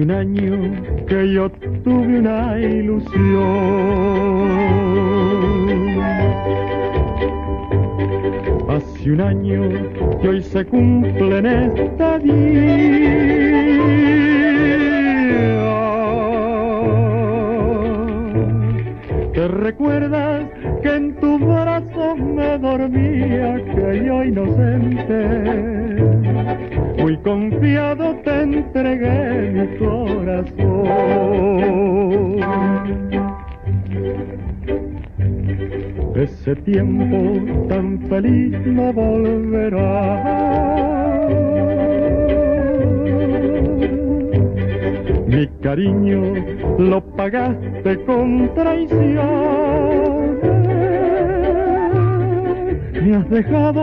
hace un año que yo tuve una ilusión. Hace un año que hoy se cumple en este día. ¿Te recuerdas que en tus brazos me dormía aquello inocente? Muy confiado te entregué mi corazón. Ese tiempo tan feliz no volverá. Mi cariño lo pagaste con traiciones. Me has dejado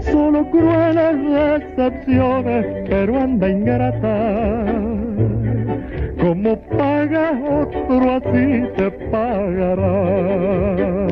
solo crueles decepciones, pero anda ingrata, como pagas otro así te pagará.